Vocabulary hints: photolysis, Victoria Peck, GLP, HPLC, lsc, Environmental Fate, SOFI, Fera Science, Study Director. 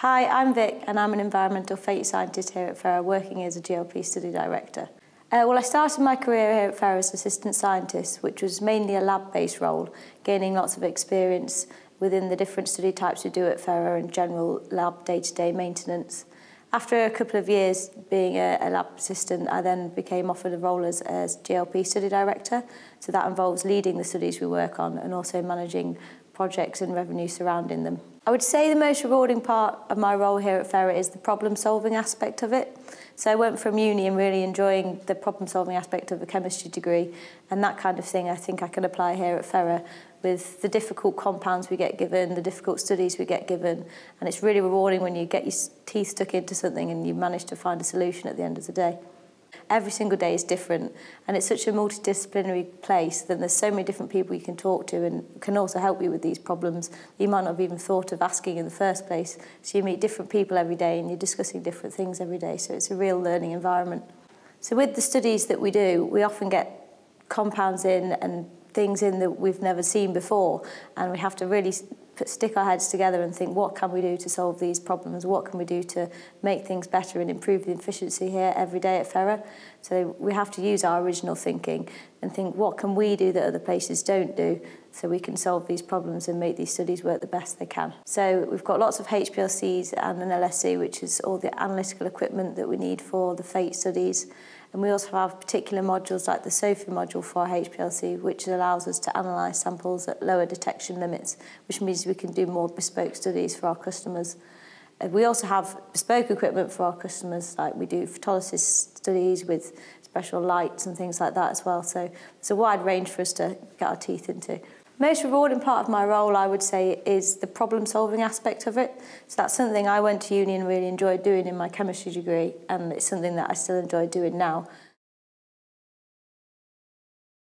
Hi, I'm Vic and I'm an environmental photoscientist here at Fera, working as a GLP study director. Well, I started my career here at Fera as assistant scientist, which was mainly a lab-based role, gaining lots of experience within the different study types we do at Fera and general lab day-to-day maintenance. After a couple of years being a lab assistant, I then became offered a role as GLP study director. So that involves leading the studies we work on and also managing projects and revenue surrounding them. I would say the most rewarding part of my role here at Fera is the problem-solving aspect of it. So I went from uni and really enjoying the problem-solving aspect of a chemistry degree, and that kind of thing I think I can apply here at Fera with the difficult compounds we get given, the difficult studies we get given, and it's really rewarding when you get your teeth stuck into something and you manage to find a solution at the end of the day. Every single day is different, and it's such a multidisciplinary place that there's so many different people you can talk to and can also help you with these problems you might not have even thought of asking in the first place. So you meet different people every day and you're discussing different things every day, so it's a real learning environment. So with the studies that we do, we often get compounds in and things in that we've never seen before, and we have to really stick our heads together and think, what can we do to solve these problems? What can we do to make things better and improve the efficiency here every day at Fera? So we have to use our original thinking and think, what can we do that other places don't do so we can solve these problems and make these studies work the best they can? So we've got lots of HPLCs and an LSC, which is all the analytical equipment that we need for the FATE studies. And we also have particular modules like the SOFI module for our HPLC, which allows us to analyse samples at lower detection limits, which means we can do more bespoke studies for our customers. We also have bespoke equipment for our customers, like we do photolysis studies with special lights and things like that as well. So it's a wide range for us to get our teeth into. The most rewarding part of my role, I would say, is the problem-solving aspect of it. So that's something I went to uni and really enjoyed doing in my chemistry degree, and it's something that I still enjoy doing now.